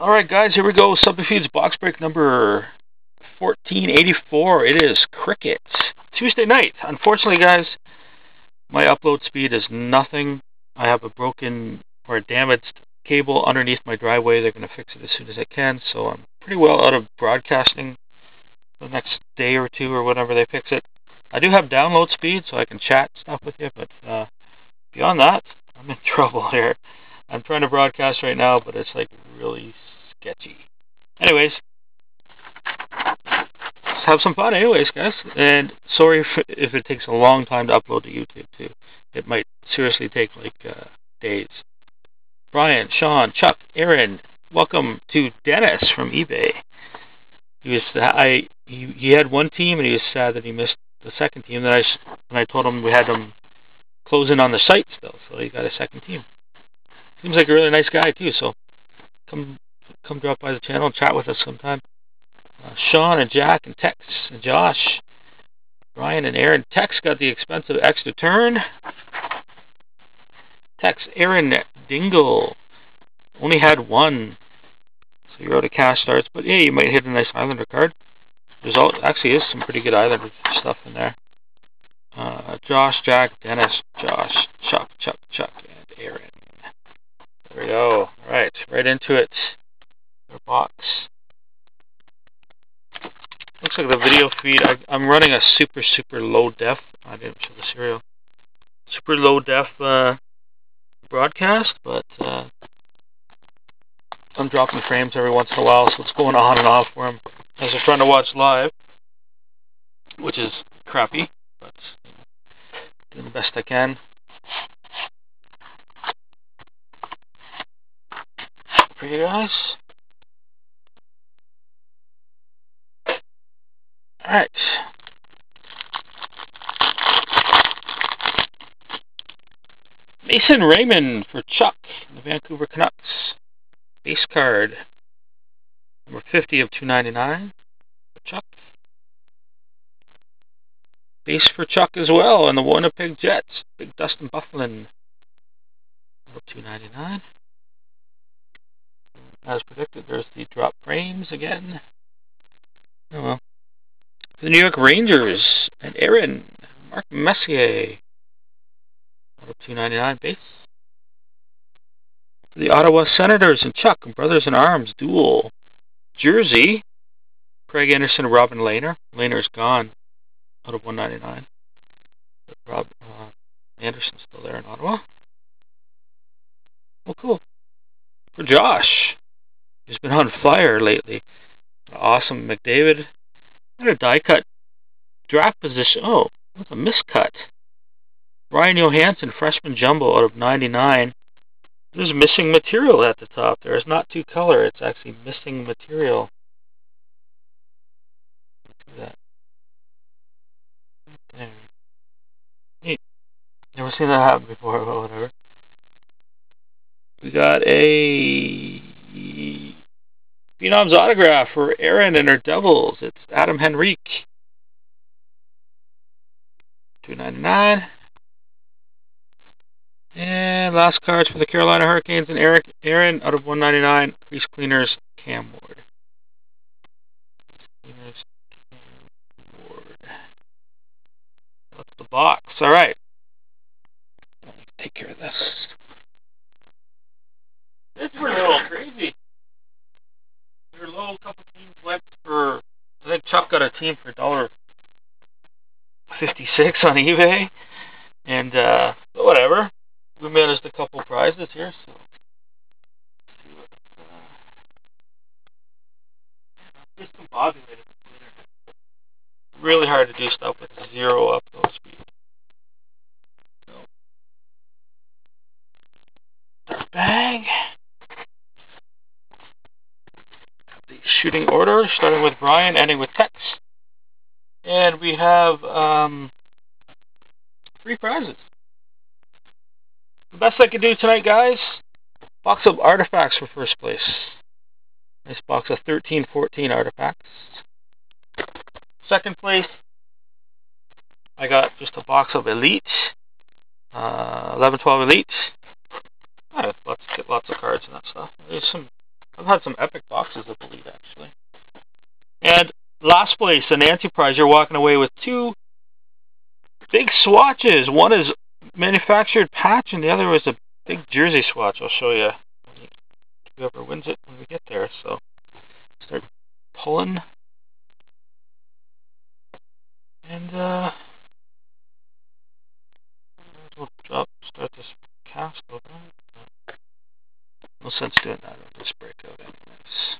All right, guys, here we go. SubbyFeeds box break number 1484. It is cricket. Tuesday night. Unfortunately, guys, my upload speed is nothing. I have a broken or damaged cable underneath my driveway. They're going to fix it as soon as I can, so I'm pretty well out of broadcasting the next day or two or whenever they fix it. I do have download speed, so I can chat stuff with you, but beyond that, I'm in trouble here. I'm trying to broadcast right now, but it's like really sketchy. Anyways, let's have some fun anyways, guys. And sorry if it takes a long time to upload to YouTube, too. It might seriously take like days. Brian, Sean, Chuck, Aaron, welcome to Dennis from eBay. He was he had one team, and he was sad that he missed the second team. Then I told him we had him close in on the site still, so he got a second team. Seems like a really nice guy, too, so come drop by the channel and chat with us sometime. Sean and Jack and Tex and Josh, Ryan and Aaron. Tex got the expensive extra turn. Tex, Aaron, Dingle. Only had one, so you're out of cash starts, but yeah, you might hit a nice Islander card. There's actually is some pretty good Islander stuff in there. Josh, Jack, Dennis, Josh, Chuck, and Aaron. There we go. All right, right into it. Our box. Looks like the video feed. I'm running a super low def. I didn't show the serial. Super low def broadcast, but I'm dropping frames every once in a while, so it's going on and off where I'm as I'm trying to watch live, which is crappy, but doing the best I can. For you guys. Alright. Mason Raymond for Chuck, the Vancouver Canucks. Base card. Number 50 of 299 for Chuck. Base for Chuck as well, and the Winnipeg Jets. Big Dustin Bufflin. Number 299. As predicted, there's the drop frames again. Oh well. For the New York Rangers and Aaron, Mark Messier, out of 299 base. For the Ottawa Senators and Chuck and Brothers in Arms duel jersey, Craig Anderson and Robin Lehner. Lehner's gone, out of 199. But Rob Anderson's still there in Ottawa. Well, cool. For Josh, who's been on fire lately. Awesome McDavid. What a die cut. Draft position. Oh, that's a miscut. Brian Johansson, freshman jumbo out of 99. There's missing material at the top there. It's not two color. It's actually missing material. Look at that. There. Neat. Never seen that happen before, but whatever. We got a Phenom's autograph for Aaron and her Devils. It's Adam Henrique. 299. And last cards for the Carolina Hurricanes and Aaron out of 199. Crease Cleaners, Cam Ward. That's the box. All right. Let me take care of this. This was a little crazy. There were a little couple teams left for... I think Chuck got a team for $1.56 on eBay. And, but whatever. We managed a couple prizes here, so... I'm discombobulated with the internet. Really hard to do stuff with zero upload speed. So... our bag... the shooting order, starting with Brian, ending with Tex. And we have 3 prizes. The best I could do tonight, guys, box of artifacts for first place. Nice box of 13, 14 artifacts. Second place, I got just a box of Elite. 11, 12 Elite. Lots of cards and that stuff. There's some I've had some epic boxes, I believe, actually. And last place, the Nancy Prize, you're walking away with two big swatches. One is manufactured patch, and the other is a big jersey swatch. I'll show you whoever wins it when we get there. So start pulling. And we'll start this cast open. No sense doing that on this breakout anyways.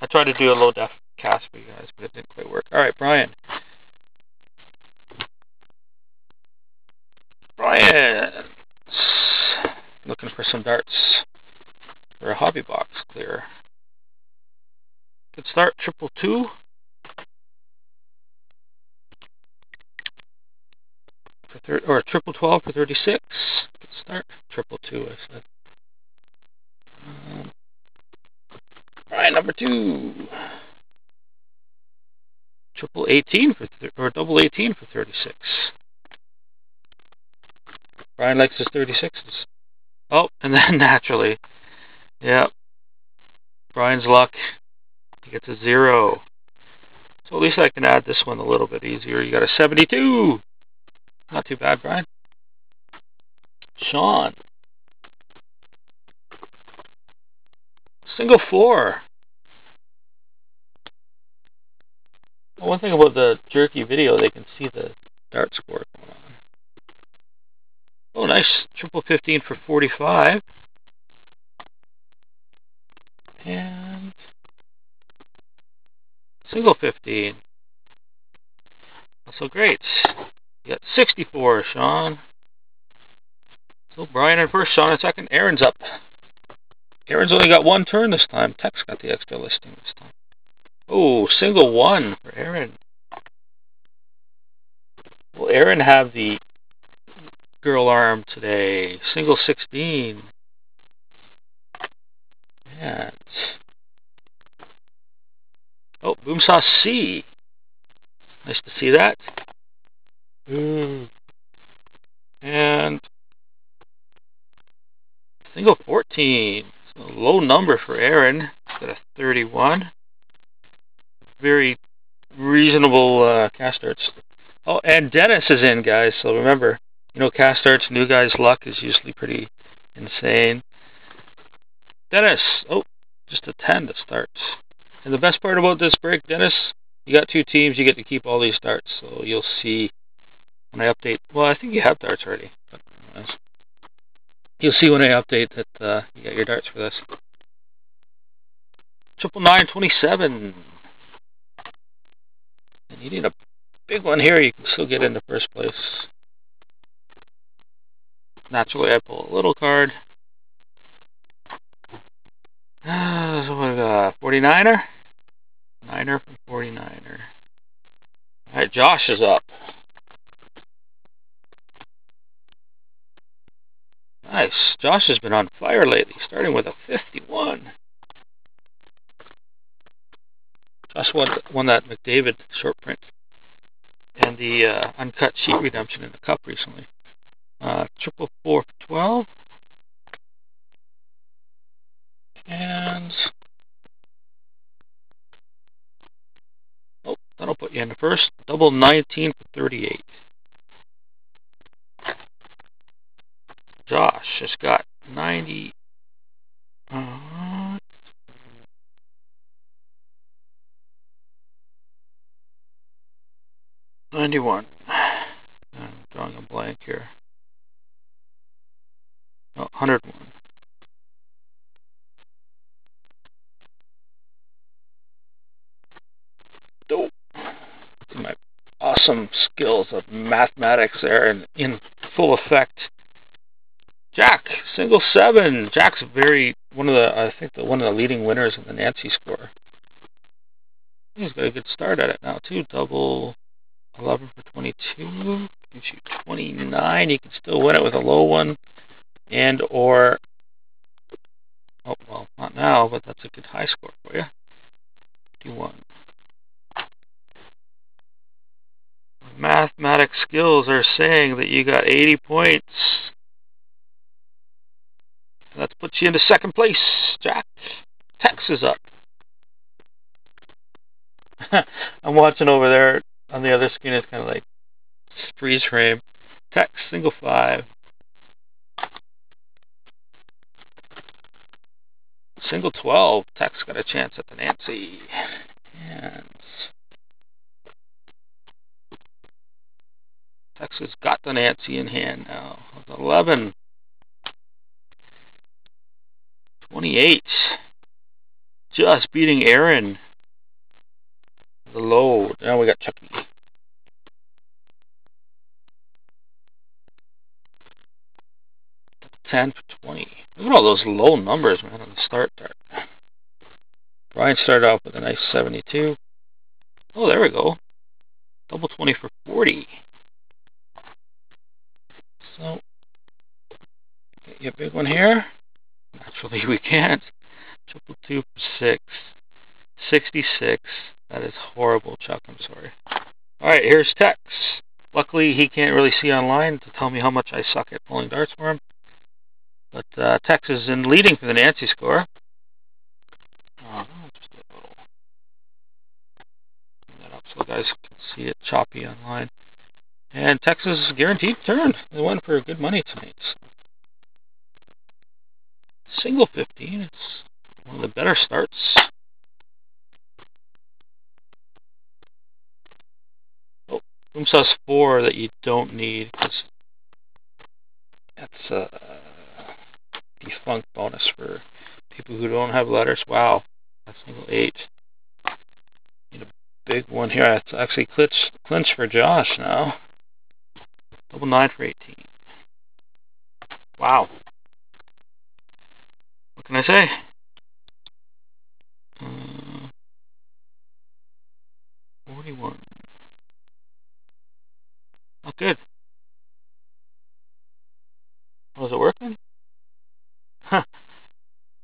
I tried to do a low def cast for you guys, but it didn't quite work. Alright, Brian. Brian! Looking for some darts. Or a hobby box clear. Good start, 222. For 312 for 36. Good start, 222, I said. Alright, number 2. 18 for double 18 for 36. Brian likes his 36s. Oh, and then naturally, yeah, Brian's luck. He gets a 0. So at least I can add this one a little bit easier. You got a 72. Not too bad, Brian. Sean. Single 4. Well, one thing about the jerky video, they can see the dart score going on. Oh, nice. 15 for 45. And single 15. Also great. You got 64, Sean. So Brian in first, Sean in second. Aaron's up. Aaron's only got one turn this time. Tech's got the extra listing this time. Oh, single 1 for Aaron. Will Aaron have the girl arm today? Single 16. And oh, Boomsaw C. Nice to see that. Ooh. And single 14. So a low number for Aaron. He's got a 31. Very reasonable cast arts. Oh, and Dennis is in, guys, so remember, you know, cast arts, new guys' luck is usually pretty insane. Dennis, oh, just a 10 to start. And the best part about this break, Dennis, you got 2 teams, you get to keep all these darts, so you'll see when I update. Well, I think you have darts already, but anyways, you'll see when I update that you got your darts for this. 99927. And you need a big one here, you can still get into first place. Naturally, I pull a little card. This one got 49er. 9er from 49er. Alright, Josh is up. Nice. Josh has been on fire lately, starting with a 51. That's won that McDavid short print and the uncut sheet redemption in the cup recently. 444 for 12 and oh, that'll put you in the first. Double 19 for 38. Josh has got 90. 91. I'm drawing a blank here. Oh, 101. Dope. See my awesome skills of mathematics there and in full effect. Jack, single 7. Jack's one of the leading winners in the Nancy score. He's got a good start at it now too. Double 11 for 22, you shoot 29, you can still win it with a low one, and or, oh, well, not now, but that's a good high score for you, 51. Mathematics skills are saying that you got 80 points. That puts you into second place, Jack. Tex, is up. I'm watching over there on the other screen. It's kind of like freeze frame. Text single 5. Single 12. Tex got a chance at the Nancy. And Tex has got the Nancy in hand now. 11. 28. Just beating Aaron. The load. Now we got Chucky. $10 for $20. Look at all those low numbers, man, on the start there. Brian started off with a nice 72. Oh, there we go. Double 20 for 40. So, get you a big one here. Naturally, we can't. Triple 2 for 6. 66. That is horrible, Chuck. I'm sorry. Alright, here's Tex. Luckily, he can't really see online to tell me how much I suck at pulling darts for him. But Tex is in leading for the Nancy score. Oh, just a little. Bring that up so guys can see it choppy online. And Tex is guaranteed turn. They won for good money tonight. Single 15. It's one of the better starts. Oh, room sauce 4 that you don't need because that's defunct bonus for people who don't have letters. Wow, that's single 8. Need a big one here. It's actually clinch for Josh now. Double 9 for 18. Wow. What can I say? $41. Not good. Was it working? Huh.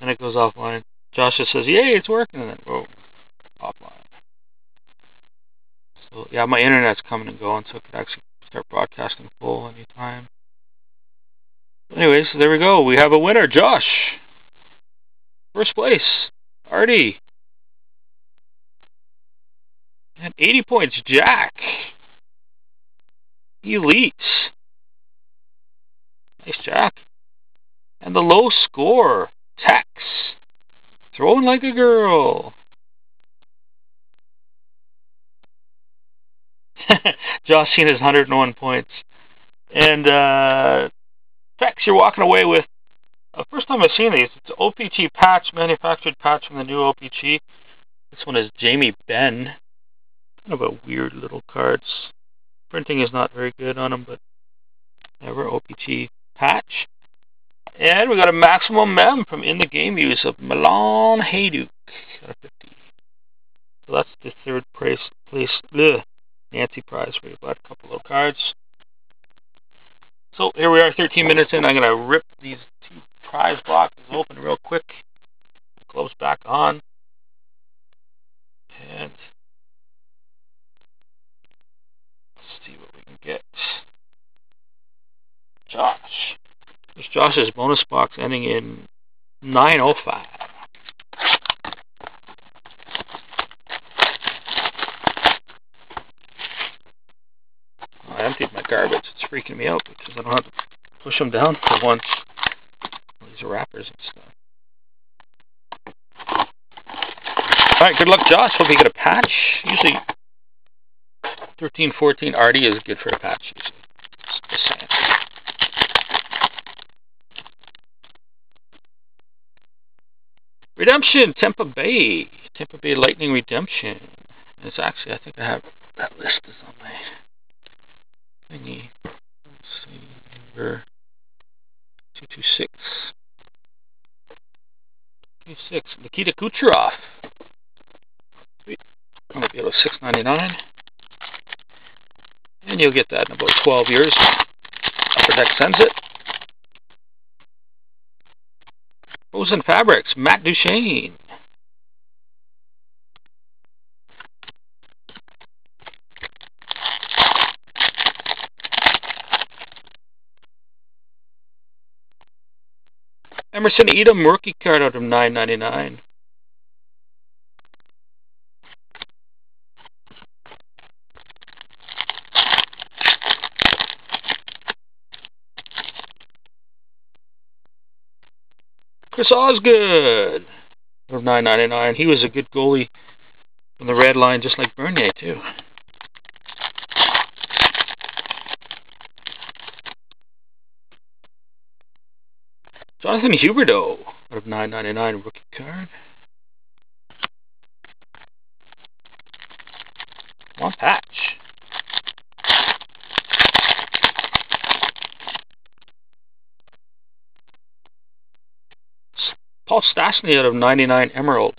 And it goes offline. Josh just says, yay, it's working. And then, whoa, offline. So, yeah, my internet's coming and going, so it could actually start broadcasting full anytime. Anyways, so there we go. We have a winner, Josh. First place, Artie. And 80 points, Jack. Elite. Nice, Jack. And the low score, Tex. Throwing like a girl. Josh seen his 101 points. And Tex, you're walking away with, first time I've seen these, it's OPG patch, manufactured patch from the new OPG. This one is Jamie Benn. Kind of a weird little cards. Printing is not very good on them, but never OPG patch. And we got a maximum mem from in the game use of Milan Hayduk. So that's the third place Nancy prize for you. Bought a couple of cards. So here we are, 13 minutes in. I'm gonna rip these two prize boxes open real quick. Gloves back on. And let's see what we can get. Josh. There's Josh's bonus box ending in 905. Oh, I emptied my garbage. It's freaking me out because I don't have to push them down for once. These are wrappers and stuff. Alright, good luck, Josh. Hope you get a patch. Usually 13, 14 RD is good for a patch. Usually. It's the same. Redemption, Tampa Bay Lightning Redemption. It's actually, I think I have that list is on my thingy. Let's see, number 226. 226, Nikita Kucherov. Sweet. I'm gonna be able to $6.99. And you'll get that in about 12 years. Upper Deck sends it. Frozen Fabrics, Matt Duchesne. Emerson Etem, rookie card out of $9.99. Chris Osgood of .999. He was a good goalie from the red line, just like Bernier, too. Jonathan Huberdeau of .999, rookie card. One patch. Paul Stastny out of .99 Emerald.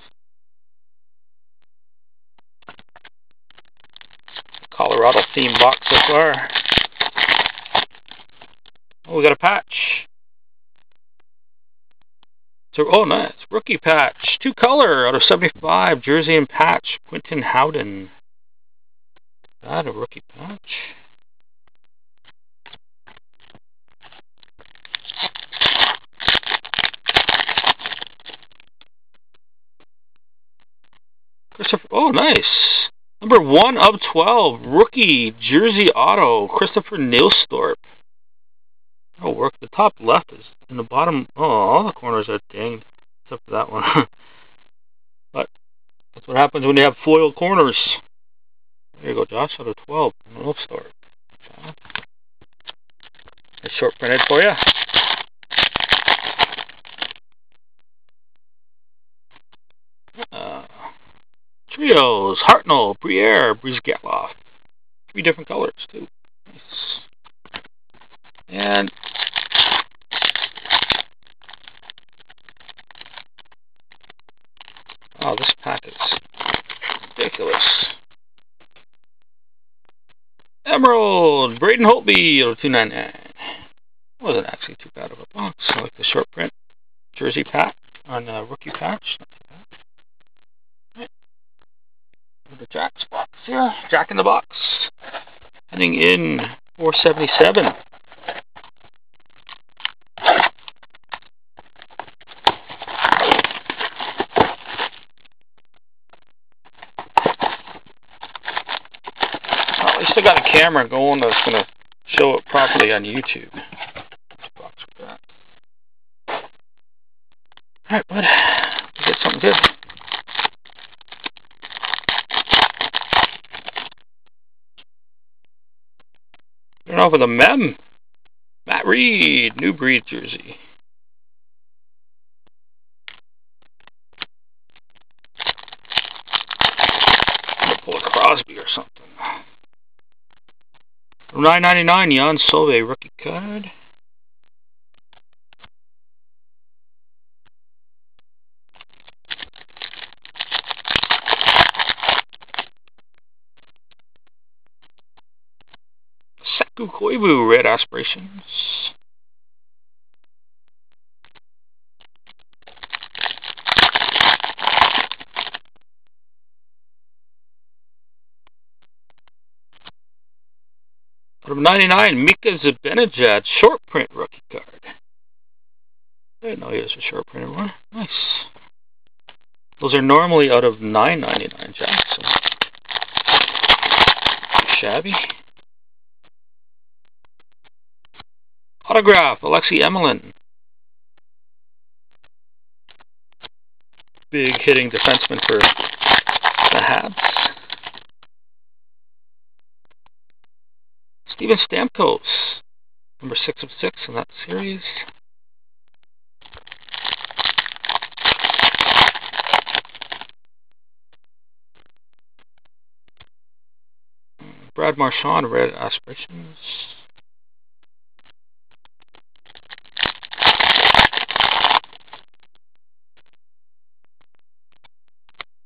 Colorado themed box so far. Oh, we got a patch. So, oh, nice. Rookie patch. Two color out of 75. Jersey and patch. Quinton Howden. Got a rookie patch. Christopher, oh, nice. Number 1 of 12. Rookie jersey auto. Christopher Neilstorp. That'll work. The top left is in the bottom. Oh, all the corners are dinged. Except for that one. But that's what happens when you have foil corners. There you go, Josh. Out of 12. Little start. It's short printed for you. Trios. Hartnell, Briere, Brizgatloff. 3 different colors, too. Nice. And oh, this pack is ridiculous. Emerald, Braden Holtby, $2.99. Wasn't actually too bad of a box. I like the short print jersey pack on rookie patch. Right. The Jack's box here. Jack in the box. Heading in 477. Still got a camera going that's gonna show it properly on YouTube. Alright, bud. Let's get something good. Turn over the mem. Matt Reed, new breed jersey. I'm gonna pull a Crosby or something. $9.99, Jan Solve, rookie card. Seku Koivu, red aspirations. From .99, Mika Zibanejad, short print rookie card. I didn't know he was a short printed one. Nice. Those are normally out of $9.99, Jack. So shabby. Autograph, Alexi Emelin. Big hitting defenseman for the Habs. Steven Stamkos, number 6 of 6 in that series. Brad Marchand, red aspirations.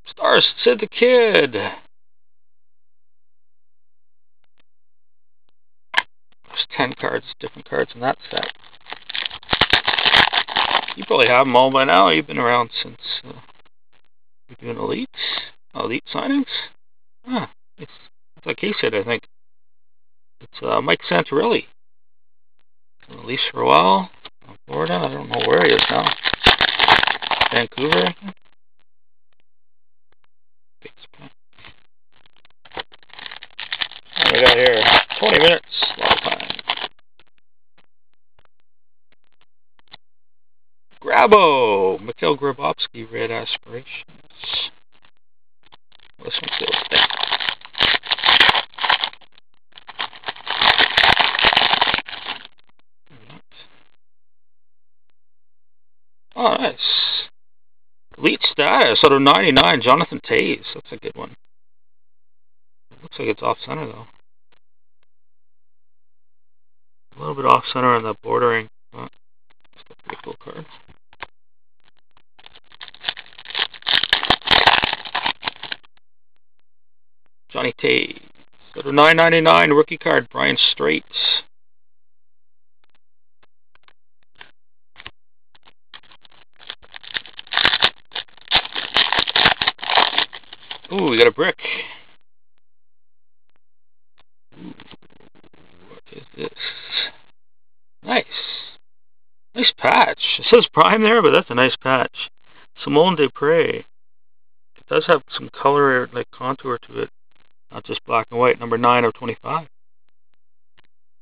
Stars, Sid the Kid. There's 10 cards, different cards in that set. You probably have them all by now. You've been around since we've been doing Elite. Elite signings? Ah, it's like he said, I think. It's Mike Santarilli. He's been Elite for a while. Florida, I don't know where he is now. Vancouver, I think. What do we got here? 20 minutes. A lot of time. Grabo. Mikhail Grabovsky, Red Aspirations. What's Mikhail's thing? Oh, nice. Elite status out of 99, Jonathan Toews. That's a good one. Looks like it's off center though. A little bit off center on the bordering. That's a pretty cool card. Johnny Toews. Out of 999, rookie card, Brian Strait. Ooh, we got a brick. Ooh, what is this? Nice. Nice patch. It says Prime there, but that's a nice patch. Simone Desprez. It does have some color, like contour to it. Not just black and white. Number 9 of 25.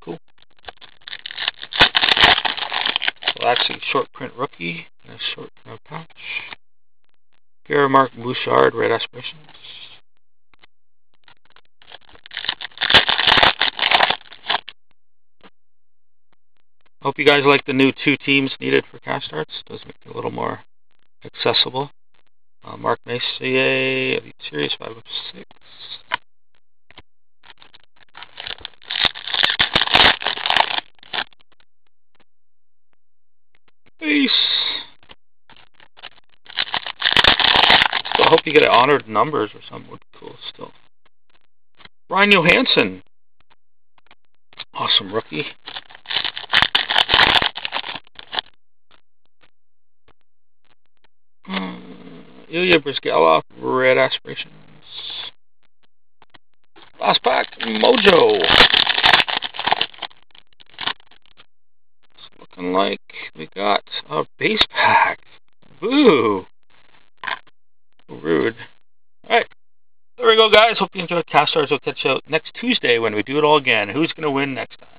Cool. Well, actually, short print rookie. And a short print patch. Here, Mark Messier, Red Aspirations. Hope you guys like the new 2 teams needed for cast arts. It does make it a little more accessible. Mark Messier, Elite Series 5 of 6. Peace. I hope you get honored numbers or something cool still. Brian Johansson. Awesome rookie. Ilya Brizgatloff, Red Aspirations. Last pack, Mojo. It's looking like we got a base pack. Boo! Rude. Alright. There we go, guys. Hope you enjoyed Cast Stars. We'll catch you next Tuesday when we do it all again. Who's going to win next time?